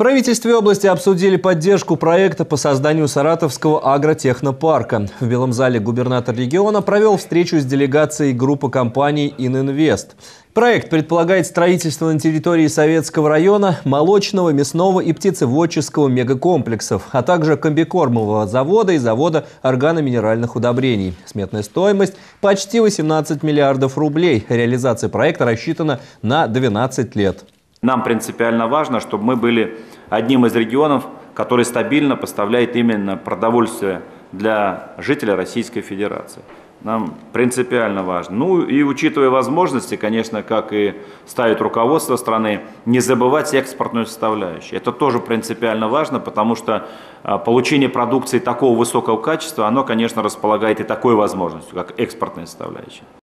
правительстве области обсудили поддержку проекта по созданию Саратовского агротехнопарка. В Белом зале губернатор региона провел встречу с делегацией группы компаний «Ин-Инвест». Проект предполагает строительство на территории Советского района молочного, мясного и птицеводческого мегакомплексов, а также комбикормового завода и завода органоминеральных удобрений. Сметная стоимость – почти 18 миллиардов рублей. Реализация проекта рассчитана на 12 лет. Нам принципиально важно, чтобы мы были одним из регионов, который стабильно поставляет именно продовольствие для жителей Российской Федерации. Нам принципиально важно. Ну и учитывая возможности, конечно, как и ставит руководство страны, не забывать экспортную составляющую. Это тоже принципиально важно, потому что получение продукции такого высокого качества, оно, конечно, располагает и такой возможностью, как экспортная составляющая.